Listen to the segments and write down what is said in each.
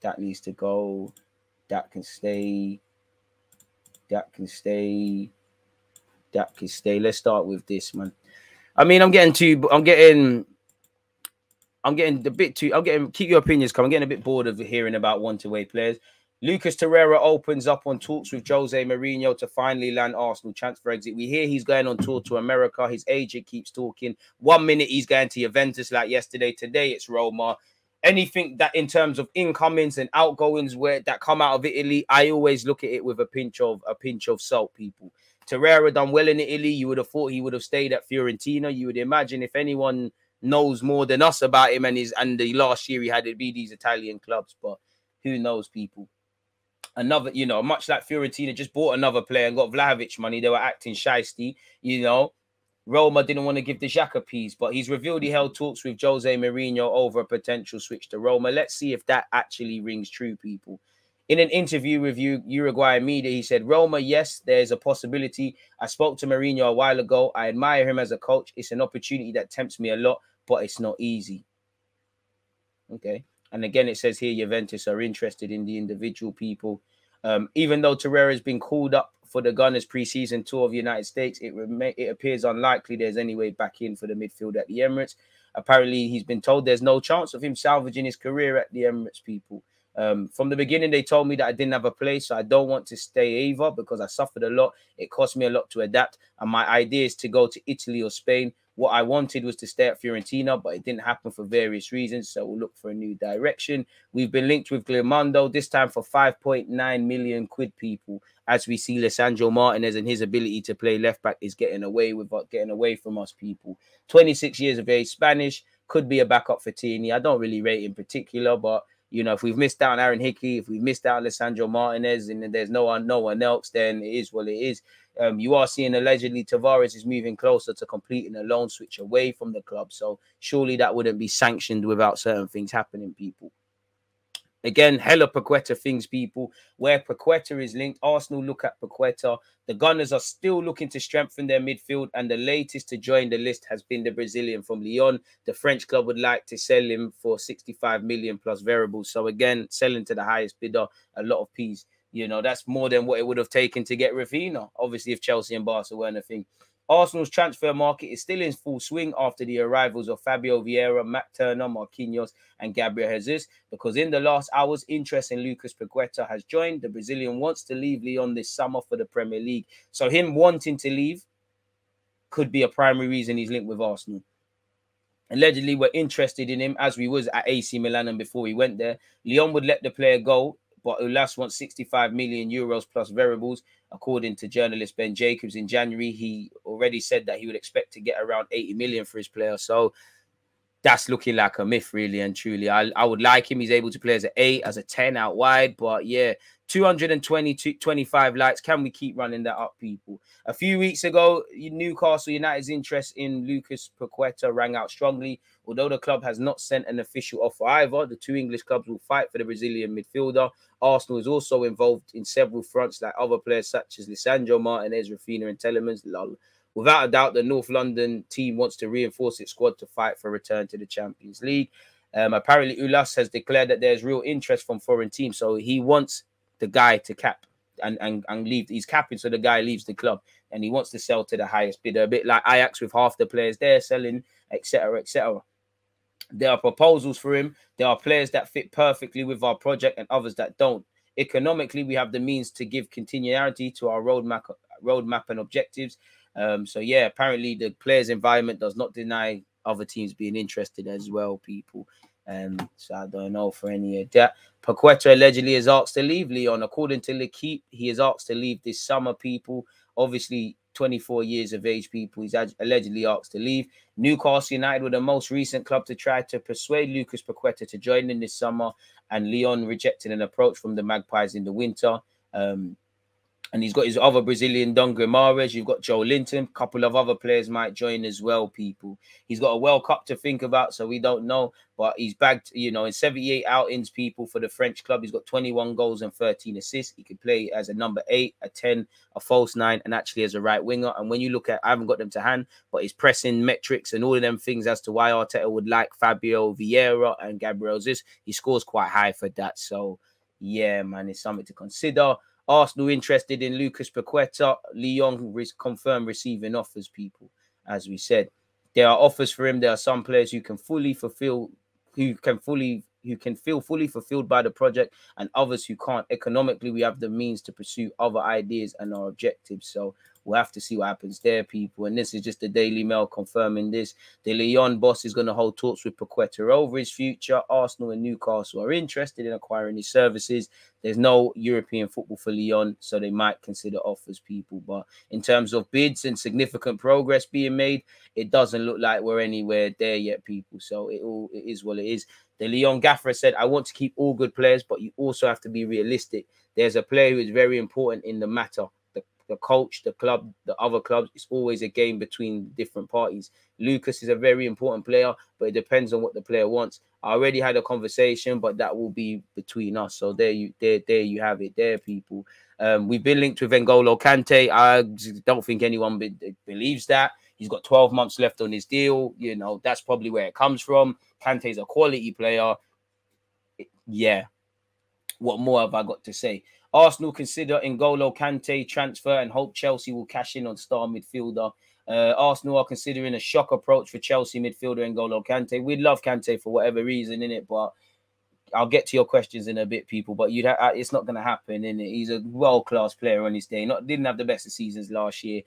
That needs to go. That can stay. That can stay. That can stay. Let's start with this, man. I mean, I'm getting, keep your opinions coming. I'm getting a bit bored of hearing about one-to-way players. Lucas Torreira opens up on talks with Jose Mourinho to finally land Arsenal transfer exit. We hear he's going on tour to America. His agent keeps talking. 1 minute he's going to Juventus like yesterday. Today it's Roma. Anything that in terms of incomings and outgoings where that come out of Italy, I always look at it with a pinch of salt, people. Torreira done well in Italy. You would have thought he would have stayed at Fiorentina. You would imagine if anyone knows more than us about him and the last year he had, it'd be these Italian clubs. But who knows, people? Another, you know, much like Fiorentina just bought another player and got Vlahovic money. They were acting shiesty, you know. Roma didn't want to give the Xhaka piece, but he's revealed he held talks with Jose Mourinho over a potential switch to Roma. Let's see if that actually rings true, people. In an interview with Uruguayan media, he said, Roma, yes, there's a possibility. I spoke to Mourinho a while ago. I admire him as a coach. It's an opportunity that tempts me a lot, but it's not easy. Okay. And again, it says here, Juventus are interested in the individual, people. Even though Torreira has been called up for the Gunners' preseason tour of the United States, it appears unlikely there's any way back in for the midfield at the Emirates. Apparently, he's been told there's no chance of him salvaging his career at the Emirates, people. From the beginning, they told me that I didn't have a place, so I don't want to stay either because I suffered a lot. It cost me a lot to adapt, and my idea is to go to Italy or Spain. What I wanted was to stay at Fiorentina, but it didn't happen for various reasons, so we'll look for a new direction. We've been linked with Glimando, this time for 5.9 million quid, people. As we see, Lisandro Martínez and his ability to play left-back is getting away from us, people. 26 years of age, Spanish, could be a backup for Tierney. I don't really rate in particular, but, you know, if we've missed out on Aaron Hickey, if we've missed out on Lisandro Martínez and there's no one else, then it is what it is. You are seeing allegedly Tavares is moving closer to completing a loan switch away from the club. So surely that wouldn't be sanctioned without certain things happening, people. Again, hella Paqueta things, people. Where Paqueta is linked, Arsenal look at Paqueta. The Gunners are still looking to strengthen their midfield, and the latest to join the list has been the Brazilian from Lyon. The French club would like to sell him for 65 million plus variables. So again, selling to the highest bidder, a lot of peas. You know, that's more than what it would have taken to get Rafinha, obviously, if Chelsea and Barca weren't a thing. Arsenal's transfer market is still in full swing after the arrivals of Fabio Vieira, Matt Turner, Marquinhos and Gabriel Jesus, because in the last hours, interest in Lucas Paqueta has joined. The Brazilian wants to leave Lyon this summer for the Premier League. So him wanting to leave could be a primary reason he's linked with Arsenal. Allegedly, we're interested in him as we was at AC Milan and before he went there. Lyon would let the player go, but Ulas wants 65 million euros plus variables. According to journalist Ben Jacobs, in January, he already said that he would expect to get around 80 million for his player. So that's looking like a myth, really and truly. I would like him. He's able to play as an 8, as a 10 out wide. But yeah, 225 likes. Can we keep running that up, people? A few weeks ago, Newcastle United's interest in Lucas Paqueta rang out strongly. Although the club has not sent an official offer either, the two English clubs will fight for the Brazilian midfielder. Arsenal is also involved in several fronts, like other players such as Lisandro Martínez, Rafinha and Tielemans. Lol. Without a doubt, the North London team wants to reinforce its squad to fight for a return to the Champions League. Apparently, Ulas has declared that there's real interest from foreign teams, so he wants the guy to cap and leave. He's capping, so the guy leaves the club, and he wants to sell to the highest bidder, a bit like Ajax with half the players there selling, etc., etc. There are proposals for him. There are players that fit perfectly with our project and others that don't. Economically, we have the means to give continuity to our roadmap and objectives. So, yeah, apparently the players' environment does not deny other teams being interested as well, people. So I don't know for any of that. Paqueta allegedly is asked to leave Lyon. According to L'Equipe, he is asked to leave this summer, people. Obviously, 24 years of age, people. He's allegedly asked to leave. Newcastle United were the most recent club to try to persuade Lucas Paqueta to join in this summer, and Lyon rejected an approach from the Magpies in the winter. And he's got his other Brazilian, Dunga Mares. You've got Joe Linton. A couple of other players might join as well, people. He's got a World Cup to think about, so we don't know. But he's bagged, you know, in 78 outings, people, for the French club. He's got 21 goals and 13 assists. He could play as a number 8, a 10, a false 9, and actually as a right winger. And when you look at, I haven't got them to hand, but his pressing metrics and all of them things as to why Arteta would like Fabio Vieira and Gabriel Jesus, he scores quite high for that. So, yeah, man, it's something to consider. Arsenal interested in Lucas Paqueta. Lyon confirmed receiving offers, people, as we said. There are offers for him. There are some players who can feel fully fulfilled by the project and others who can't. Economically, we have the means to pursue other ideas and our objectives. So we'll have to see what happens there, people. And this is just the Daily Mail confirming this. The Lyon boss is going to hold talks with Paqueta over his future. Arsenal and Newcastle are interested in acquiring his services. There's no European football for Lyon, so they might consider offers, people. But in terms of bids and significant progress being made, it doesn't look like we're anywhere there yet, people. So it is what it is. The Lyon gaffer said, I want to keep all good players, but you also have to be realistic. There's a player who is very important in the matter. The coach, the club, the other clubs, it's always a game between different parties. Lucas is a very important player, but it depends on what the player wants. I already had a conversation, but that will be between us. So there you have it there, people. We've been linked with N'Golo Kante. I don't think anyone believes that. He's got 12 months left on his deal. You know, that's probably where it comes from. Kante's a quality player. Yeah. What more have I got to say? Arsenal consider N'Golo Kante transfer and hope Chelsea will cash in on star midfielder. Arsenal are considering a shock approach for Chelsea midfielder N'Golo Kante. We love Kante for whatever reason, innit? But I'll get to your questions in a bit, people. But it's not going to happen, innit? He's a world-class player on his day. Didn't have the best of seasons last year.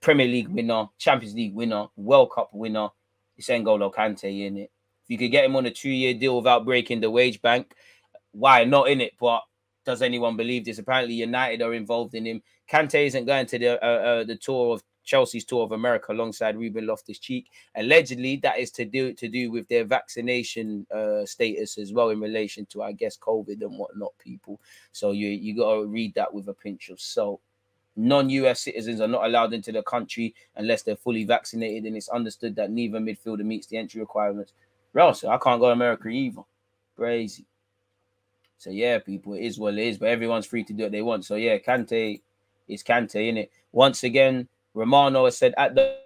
Premier League winner, Champions League winner, World Cup winner. It's N'Golo Kante, innit? If you could get him on a 2-year deal without breaking the wage bank, why not, innit? But does anyone believe this? Apparently, United are involved in him. Kante isn't going to the tour of Chelsea's tour of America alongside Ruben Loftus-Cheek. Allegedly, that is to do with their vaccination status as well in relation to, I guess, COVID and whatnot, people. So you got to read that with a pinch of salt. Non-US citizens are not allowed into the country unless they're fully vaccinated, and it's understood that neither midfielder meets the entry requirements. Ross, I can't go to America either. Crazy. So, yeah, people, it is what it is, but everyone's free to do what they want. So, yeah, Kante is Kante, innit? Once again, Romano has said at the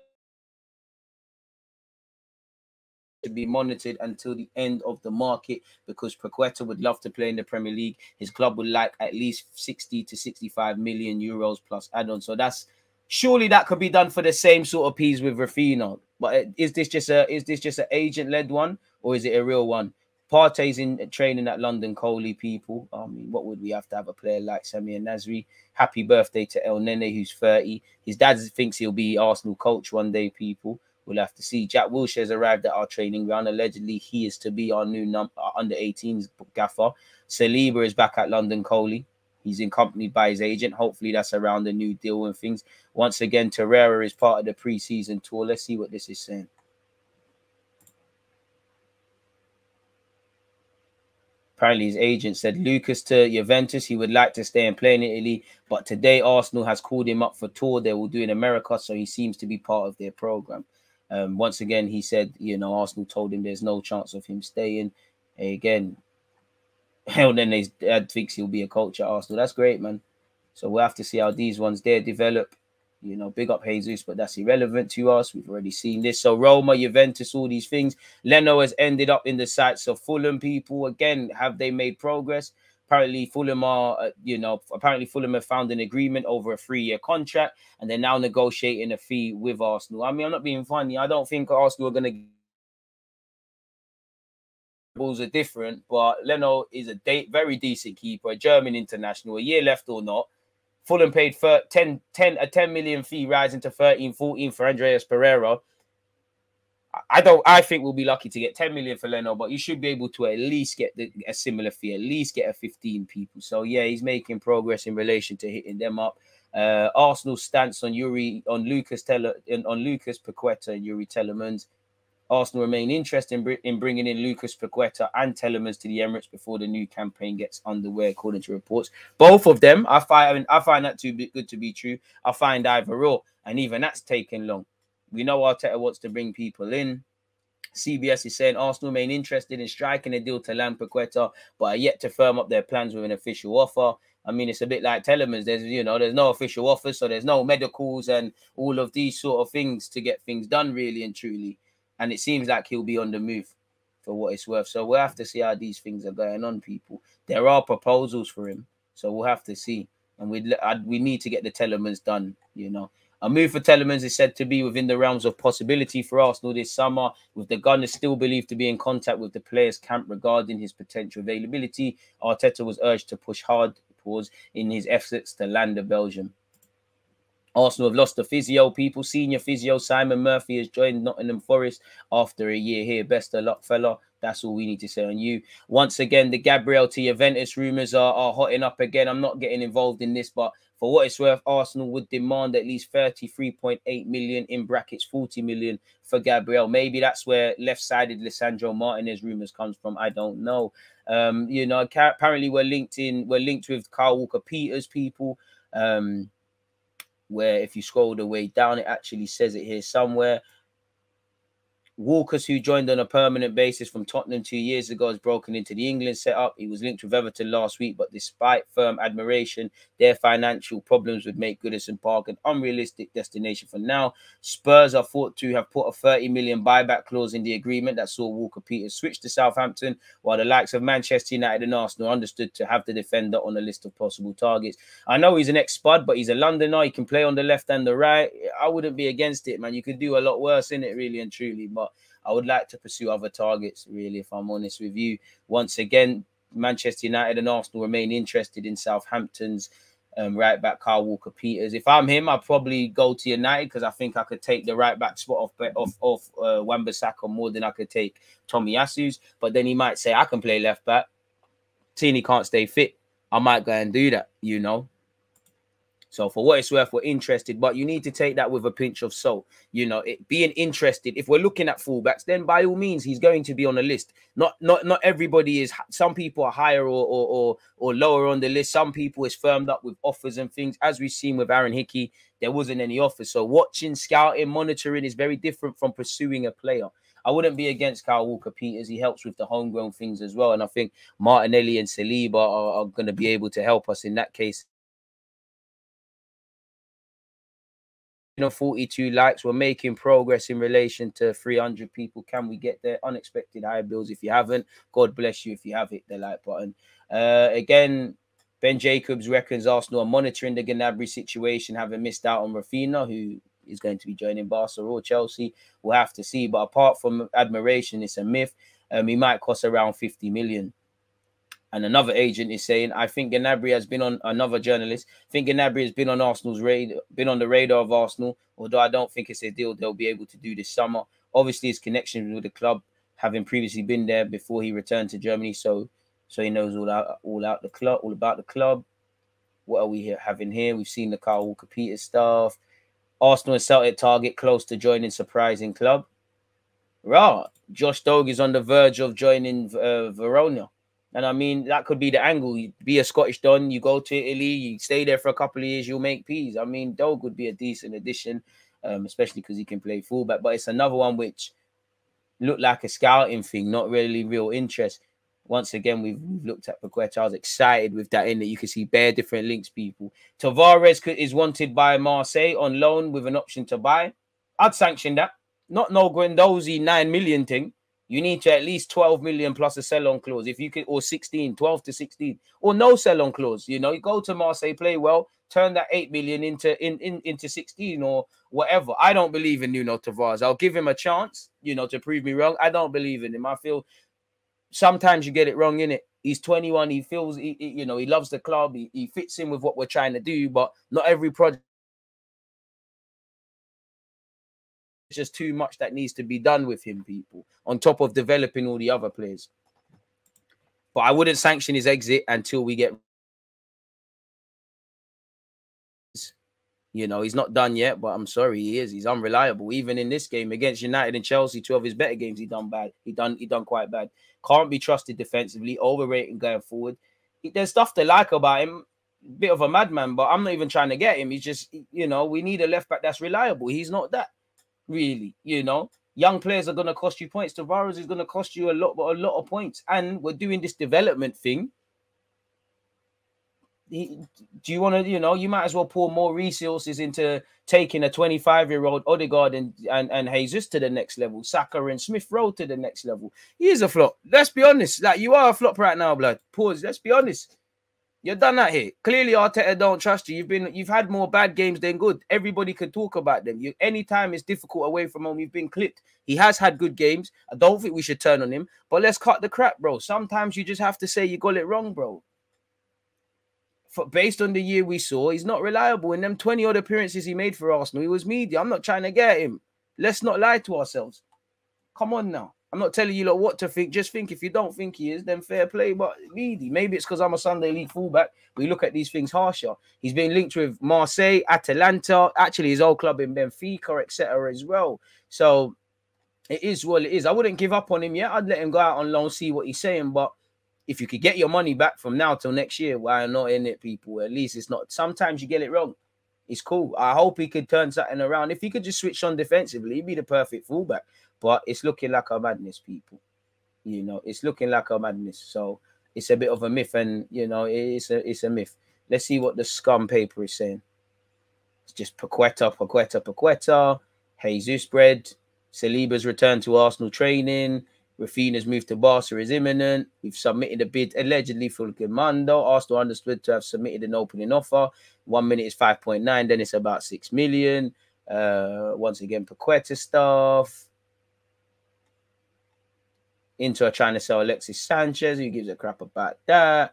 to be monitored until the end of the market because Paqueta would love to play in the Premier League. His club would like at least 60 to 65 million euros plus add-on. So, that's surely that could be done for the same sort of piece with Rafinha. But is this just an agent-led one or is it a real one? Partey's in training at London Colney, people. I mean, what would we have to have a player like Samir Nasri? Happy birthday to El Nene, who's 30. His dad thinks he'll be Arsenal coach one day, people. We'll have to see. Jack Wilshere's arrived at our training ground. Allegedly, he is to be our new under-18s gaffer. Saliba is back at London Colney. He's accompanied by his agent. Hopefully, that's around a new deal and things. Once again, Torreira is part of the pre-season tour. Let's see what this is saying. Apparently, his agent said Lucas to Juventus. He would like to stay and play in Italy, but today Arsenal has called him up for tour they will do in America, so he seems to be part of their program. Once again, he said, you know, Arsenal told him there's no chance of him staying. And again, hell, then his dad thinks he'll be a coach at Arsenal. That's great, man. So we'll have to see how these ones there develop. You know, big up Jesus, but that's irrelevant to us. We've already seen this. So Roma, Juventus, all these things. Leno has ended up in the sights of Fulham, people. Again, have they made progress? Apparently, Fulham have found an agreement over a 3-year contract, and they're now negotiating a fee with Arsenal. I mean, I'm not being funny. I don't think Arsenal are going to... Balls are different, but Leno is a very decent keeper, a German international, a year left or not. Fulham paid for a 10 million fee, rising to 13-14 for Andreas Pereira. I think we'll be lucky to get 10 million for Leno, but you should be able to at least get a similar fee, at least get a 15, people. So yeah, he's making progress in relation to hitting them up. Arsenal's stance on Lucas Paqueta and Yuri Tielemans. Arsenal remain interested in bringing in Lucas Paqueta and Tielemans to the Emirates before the new campaign gets underway, according to reports. Both of them, I find that too good to be true. I find either or, and even that's taking long. We know Arteta wants to bring people in. CBS is saying Arsenal remain interested in striking a deal to land Paqueta, but are yet to firm up their plans with an official offer. I mean, it's a bit like Tielemans. There's, you know, there's no official offer, so there's no medicals and all of these sort of things to get things done, really and truly. And it seems like he'll be on the move, for what it's worth. So we'll have to see how these things are going on, people. There are proposals for him, so we'll have to see. And we need to get the Tielemans done, you know. A move for Tielemans is said to be within the realms of possibility for Arsenal this summer, with the Gunners still believed to be in contact with the players' camp regarding his potential availability. Arteta was urged to push hard in his efforts to land the Belgian. Arsenal have lost the physio, people. Senior physio Simon Murphy has joined Nottingham Forest after a year here. Best of luck, fella. That's all we need to say on you. Once again, the Gabriel to Juventus rumours are hotting up again. I'm not getting involved in this, but for what it's worth, Arsenal would demand at least 33.8 million, in brackets 40 million, for Gabriel. Maybe that's where left-sided Lisandro Martínez rumours comes from. I don't know. You know, apparently we're linked with Kyle Walker-Peters, people. Where if you scroll the way down, it actually says it here somewhere. Walker's, who joined on a permanent basis from Tottenham 2 years ago, has broken into the England setup. He was linked with Everton last week, but despite firm admiration, their financial problems would make Goodison Park an unrealistic destination for now. Spurs are thought to have put a 30 million buyback clause in the agreement that saw Walker-Peters switch to Southampton, while the likes of Manchester United and Arsenal are understood to have the defender on a list of possible targets. I know he's an ex-Spud, but he's a Londoner. He can play on the left and the right. I wouldn't be against it, man. You could do a lot worse in it, really and truly, but I would like to pursue other targets, really, if I'm honest with you. Once again, Manchester United and Arsenal remain interested in Southampton's right-back, Kyle Walker-Peters. If I'm him, I'd probably go to United, because I think I could take the right-back spot off Wan-Bissaka more than I could take Tomiyasu's. But then he might say, I can play left-back. Tini can't stay fit. I might go and do that, you know. So for what it's worth, we're interested, but you need to take that with a pinch of salt. You know, being interested, if we're looking at fullbacks, then by all means, he's going to be on the list. Not everybody is. Some people are higher or lower on the list. Some people is firmed up with offers and things. As we've seen with Aaron Hickey, there wasn't any offers. So watching, scouting, monitoring is very different from pursuing a player. I wouldn't be against Kyle Walker-Peters. He helps with the homegrown things as well. And I think Martinelli and Saliba are going to be able to help us in that case. You know, 42 likes. We're making progress in relation to 300 people. Can we get there? Unexpected high bills. If you haven't, God bless you if you have hit the like button. Again, Ben Jacobs reckons Arsenal are monitoring the Gnabry situation, having missed out on Rafinha, who is going to be joining Barca or Chelsea. We'll have to see. But apart from admiration, it's a myth. He might cost around 50 million. And another agent is saying, I think Gnabry has been on, another journalist, I think Gnabry has been on Arsenal's radar, been on the radar of Arsenal, although I don't think it's a deal they'll be able to do this summer. Obviously, his connections with the club, having previously been there before he returned to Germany, so he knows all about the club. What are we having here? We've seen the Kyle Walker-Peters stuff. Arsenal and Celtic target close to joining surprising club. Right, Josh Doge is on the verge of joining Verona. And I mean, that could be the angle. You be a Scottish Don, you go to Italy, you stay there for a couple of years, you'll make peas. I mean, Doge would be a decent addition, especially because he can play fullback. But it's another one which looked like a scouting thing, not really real interest. Once again, we've looked at Paqueta. I was excited with that in that you can see bare different links, people. Tavares is wanted by Marseille on loan with an option to buy. I'd sanction that. Not no Guendouzi 9 million thing. You need to at least 12 million plus a sell-on clause, if you could, or 16, 12 to 16, or no sell-on clause. You know, you go to Marseille, play well, turn that 8 million into 16 or whatever. I don't believe in Nuno Tavares. I'll give him a chance, you know, to prove me wrong. I don't believe in him. I feel sometimes you get it wrong, innit? He's 21. He feels, you know, he loves the club. He fits in with what we're trying to do, but not every project. Just too much that needs to be done with him, people, on top of developing all the other players. But I wouldn't sanction his exit until we get You know, he's not done yet, but I'm sorry, he is. He's unreliable. Even in this game against United and Chelsea, two of his better games, he done bad. He done quite bad. Can't be trusted defensively, overrated going forward. There's stuff to like about him. Bit of a madman, but I'm not even trying to get him. He's just, you know, we need a left back that's reliable. He's not that, really, you know. Young players are going to cost you points. Tavares is going to cost you a lot of points. And we're doing this development thing. Do you want to, you know, you might as well pour more resources into taking a 25-year-old Odegaard and Jesus to the next level, Saka and Smith Rowe to the next level. He is a flop. Let's be honest. Like, you are a flop right now, blood. Pause. Let's be honest. You've done that here. Clearly, Arteta don't trust you. You've had more bad games than good. Everybody can talk about them. Anytime it's difficult away from home, you've been clipped. He has had good games. I don't think we should turn on him, but let's cut the crap, bro. Sometimes you just have to say you got it wrong, bro. Based on the year we saw, he's not reliable. In them 20-odd appearances he made for Arsenal, he was media. I'm not trying to get him. Let's not lie to ourselves. Come on now. I'm not telling you lot what to think. Just think. If you don't think he is, then fair play. But media. Maybe it's because I'm a Sunday League fullback. We look at these things harsher. He's been linked with Marseille, Atalanta, actually his old club in Benfica, etc. as well. So it is what it is. I wouldn't give up on him yet. I'd let him go out on loan, see what he's saying. But if you could get your money back from now till next year, why not, in it, people? At least it's not. Sometimes you get it wrong. It's cool. I hope he could turn something around. If he could just switch on defensively, he'd be the perfect fullback. But it's looking like a madness, people. You know, it's looking like a madness. So it's a bit of a myth, and, you know, it's a myth. Let's see what the scum paper is saying. It's just Paqueta. Jesus bread. Saliba's return to Arsenal training. Rafinha's move to Barca is imminent. We've submitted a bid allegedly for Glimando. Arsenal understood to have submitted an opening offer. 1 minute is 5.9, then it's about 6 million. Once again, Paqueta stuff. Inter are trying to sell Alexis Sanchez. Who gives a crap about that?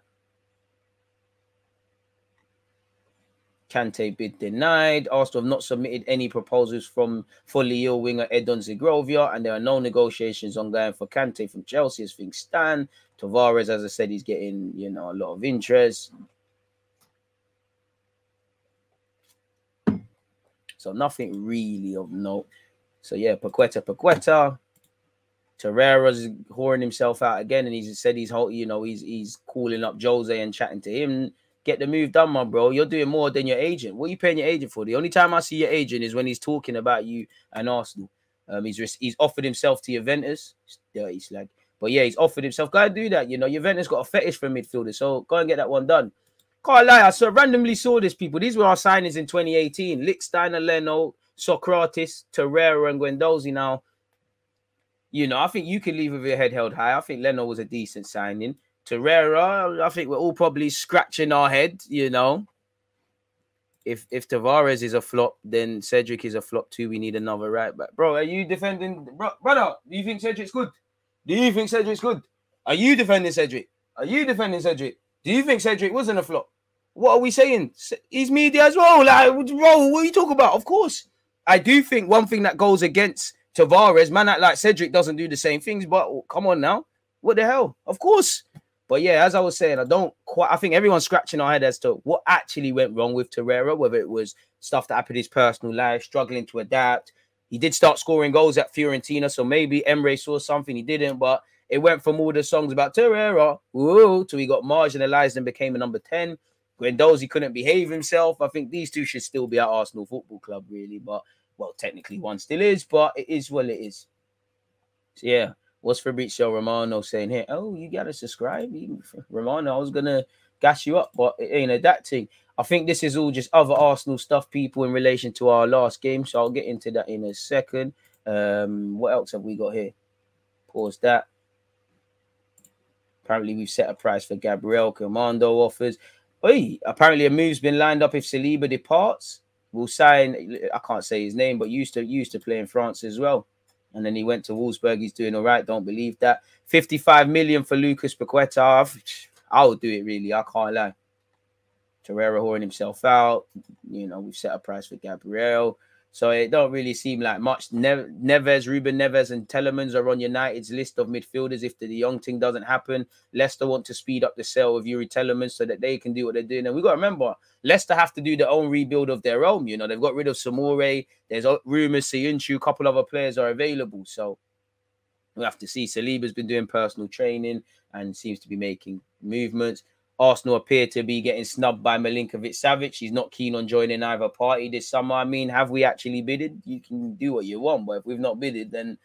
Kante bid denied. Arsenal have not submitted any proposals for Lyon winger Edon Zigrovia, and there are no negotiations ongoing for Kante from Chelsea as things stand. Tavares, as I said, he's getting, you know, a lot of interest. So nothing really of note. So yeah, Paqueta. Torreira's whoring himself out again, and he said he's calling up Jose and chatting to him. Get the move done, my bro. You're doing more than your agent. What are you paying your agent for? The only time I see your agent is when he's talking about you and Arsenal. He's offered himself to Juventus. It's dirty slag. But yeah, he's offered himself. Go and do that. You know, Juventus got a fetish for midfielders, so go and get that one done. Can't lie, I randomly saw this, people. These were our signings in 2018. Lichtsteiner, Leno, Socrates, Torreira, and Guendouzi now. You know, I think you can leave with your head held high. I think Leno was a decent signing. Torreira, I think we're all probably scratching our head, you know. If Tavares is a flop, then Cedric is a flop too. We need another right back. Bro, are you defending... Brother, do you think Cedric's good? Do you think Cedric's good? Are you defending Cedric? Are you defending Cedric? Do you think Cedric wasn't a flop? What are we saying? He's media as well. Like, bro, what are you talking about? Of course. I do think one thing that goes against Tavares, man, like Cedric doesn't do the same things, but come on now. What the hell? Of course. But yeah, as I was saying, I think everyone's scratching our head as to what actually went wrong with Torreira, whether it was stuff that happened in his personal life, struggling to adapt. He did start scoring goals at Fiorentina, so maybe Emre saw something he didn't, but it went from all the songs about Torreira, whoa, till he got marginalised and became a number 10. Guendouzi couldn't behave himself. I think these two should still be at Arsenal Football Club, really. But, well, technically one still is, but it is what it is. So yeah. What's Fabrizio Romano saying here? Oh, you got to subscribe. Romano, I was going to gas you up, but it ain't adapting. I think this is all just other Arsenal stuff, people, in relation to our last game. So I'll get into that in a second. What else have we got here? Pause that. Apparently, we've set a price for Gabriel. Commando offers. Hey, apparently, a move's been lined up if Saliba departs. We'll sign, I can't say his name, but used to play in France as well. And then he went to Wolfsburg. He's doing all right. Don't believe that. 55 million for Lucas Paqueta. I would do it, really. I can't lie. Torreira whoring himself out. You know, we've set a price for Gabriel. So it don't really seem like much. Neves, Ruben Neves and Tielemans are on United's list of midfielders if the De Jong thing doesn't happen. Leicester want to speed up the sale of Youri Tielemans so that they can do what they're doing. And we've got to remember, Leicester have to do their own rebuild of their own. You know, they've got rid of Soumare. There's rumours Siyuncu, a couple other players are available. So we'll have to see. Saliba's been doing personal training and seems to be making movements. Arsenal appear to be getting snubbed by Milinkovic-Savic. He's not keen on joining either party this summer. I mean, have we actually bidded? You can do what you want, but if we've not bidded, then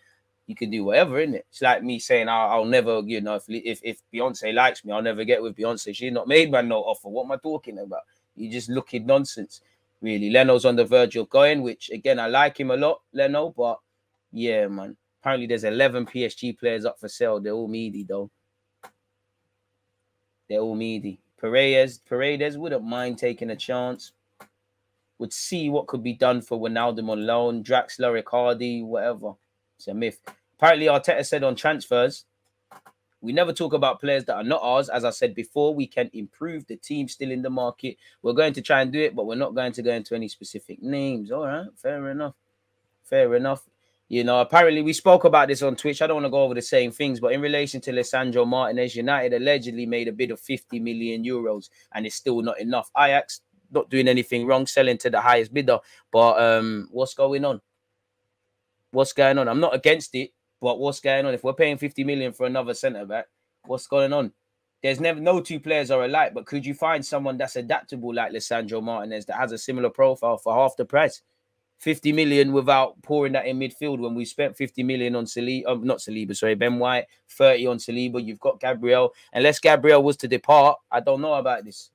you can do whatever, innit? It's like me saying, I'll never, you know, if Beyonce likes me, I'll never get with Beyonce. She's not made me no offer. What am I talking about? You're just looking nonsense, really. Leno's on the verge of going, which, again, I like him a lot, Leno, but yeah, man. Apparently, there's 11 PSG players up for sale. They're all meaty, though. They're all meaty. Paredes wouldn't mind taking a chance. Would see what could be done for Wijnaldum on loan. Draxler, Icardi, whatever. It's a myth. Apparently, Arteta said on transfers, we never talk about players that are not ours. As I said before, we can improve the team still in the market. We're going to try and do it, but we're not going to go into any specific names. All right, fair enough. Fair enough. You know, apparently we spoke about this on Twitch. I don't want to go over the same things, but in relation to Lisandro Martinez, United allegedly made a bid of 50 million euros and it's still not enough. Ajax not doing anything wrong, selling to the highest bidder. But what's going on? What's going on? I'm not against it, but what's going on? If we're paying 50 million for another centre-back, what's going on? There's never no two players are alike, but could you find someone that's adaptable like Lisandro Martinez that has a similar profile for half the price? 50 million without pouring that in midfield when we spent 50 million on Saliba, not Saliba, sorry, Ben White, 30 on Saliba. You've got Gabriel. Unless Gabriel was to depart, I don't know about this,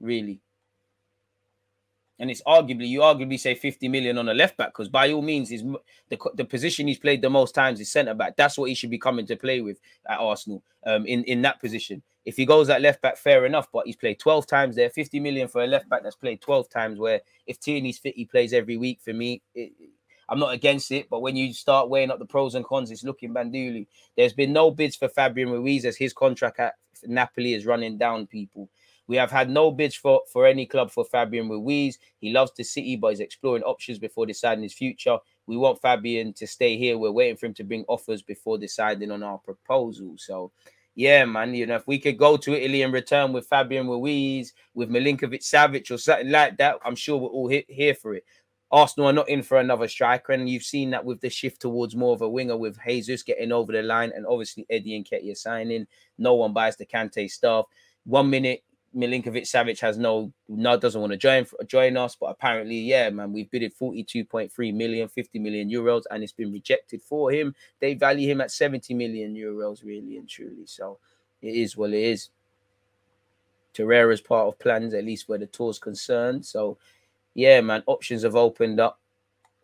really. And it's arguably, you arguably say 50 million on a left back because by all means, the position he's played the most times is centre back. That's what he should be coming to play with at Arsenal in that position. If he goes at left back, fair enough, but he's played 12 times there. 50 million for a left back that's played 12 times where if Tierney's fit, he plays every week for me. I'm not against it, but when you start weighing up the pros and cons, it's looking bandooly. There's been no bids for Fabian Ruiz as his contract at Napoli is running down, people. We have had no bids for any club for Fabian Ruiz. He loves the City, but he's exploring options before deciding his future. We want Fabian to stay here. We're waiting for him to bring offers before deciding on our proposal. So, yeah, man, you know, if we could go to Italy and return with Fabian Ruiz, with Milinkovic-Savic or something like that, I'm sure we're all here for it. Arsenal are not in for another striker, and you've seen that with the shift towards more of a winger with Jesus getting over the line and obviously Eddie Nketiah signing. No one buys the Kante stuff. 1 minute, Milinkovic-Savic has doesn't want to join us, but apparently, yeah, man, we've bidded 42.3 million, 50 million euros, and it's been rejected for him. They value him at 70 million euros, really and truly. So it is what it is. Torreira's part of plans, at least where the tour's concerned. So yeah, man, options have opened up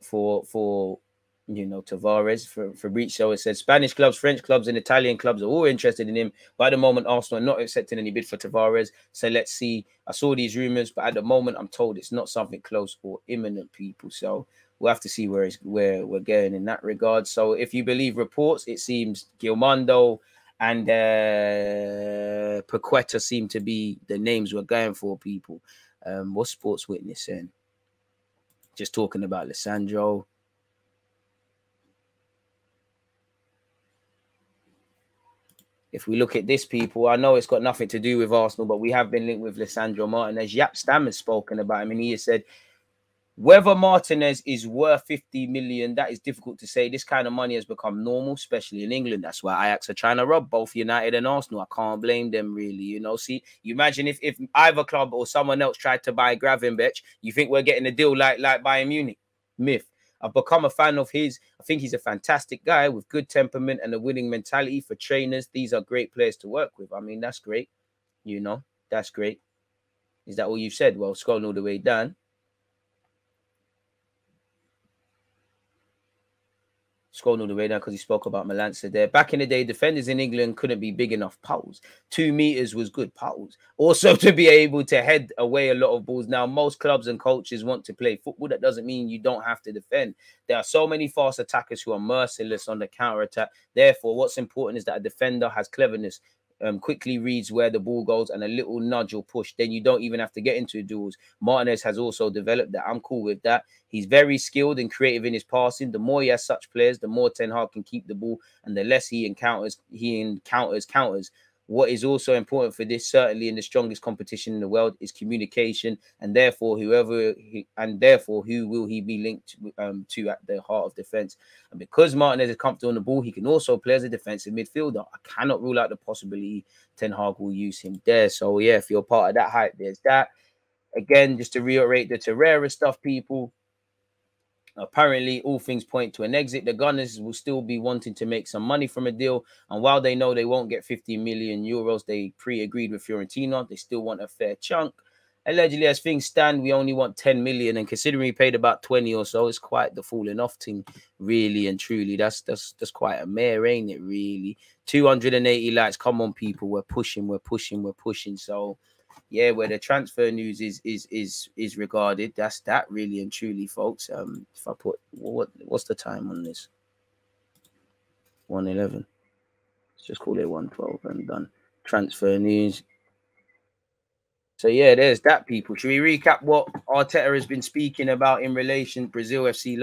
for you know, Tavares. Fabrizio has said Spanish clubs, French clubs and Italian clubs are all interested in him. But at the moment, Arsenal are not accepting any bid for Tavares. So let's see. I saw these rumours, but at the moment, I'm told it's not something close or imminent, people. So we'll have to see where we're going in that regard. So if you believe reports, it seems Glimando and Paqueta seem to be the names we're going for, people. What's Sports Witness saying? Just talking about Lisandro. If we look at this, people, I know it's got nothing to do with Arsenal, but we have been linked with Lisandro Martinez. Yap Stam has spoken about him, and he has said, whether Martinez is worth 50 million, that is difficult to say. This kind of money has become normal, especially in England. That's why Ajax are trying to rob both United and Arsenal. I can't blame them, really. You know, see, you imagine if either club or someone else tried to buy Gravenberch, you think we're getting a deal like Bayern Munich? Myth. I've become a fan of his. I think he's a fantastic guy with good temperament and a winning mentality for trainers. These are great players to work with. I mean, that's great. You know, that's great. Is that all you've said? Well, scrolling all the way down. Scrolling all the way down because he spoke about Melanza there. Back in the day, defenders in England couldn't be big enough. Poles. 2 meters was good. Poles. Also to be able to head away a lot of balls. Now, most clubs and coaches want to play football. That doesn't mean you don't have to defend. There are so many fast attackers who are merciless on the counter-attack. Therefore, what's important is that a defender has cleverness. quickly reads where the ball goes and a little nudge or push. Then you don't even have to get into duels. Martinez has also developed that. I'm cool with that. He's very skilled and creative in his passing. The more he has such players, the more Ten Hag can keep the ball and the less he counters. What is also important for this, certainly in the strongest competition in the world, is communication, and therefore who will he be linked to at the heart of defense? And because Martinez is comfortable on the ball, he can also play as a defensive midfielder. I cannot rule out the possibility Ten Hag will use him there. So yeah, if you're part of that hype, there's that. Again, just to reiterate the Torreira stuff, people. Apparently, all things point to an exit. The Gunners will still be wanting to make some money from a deal. And while they know they won't get 50 million euros, they pre-agreed with Fiorentina, they still want a fair chunk. Allegedly, as things stand, we only want 10 million. And considering we paid about 20 or so, it's quite the falling off thing, really and truly. That's quite a mare, ain't it, really? 280 likes. Come on, people. We're pushing, we're pushing, we're pushing. So yeah, where the transfer news is regarded, that's that really and truly, folks. If I put what's the time on this? 1:11. Let's just call it 1:12 and done. Transfer news. So yeah, there's that, people. Should we recap what Arteta has been speaking about in relation to Brazil FC?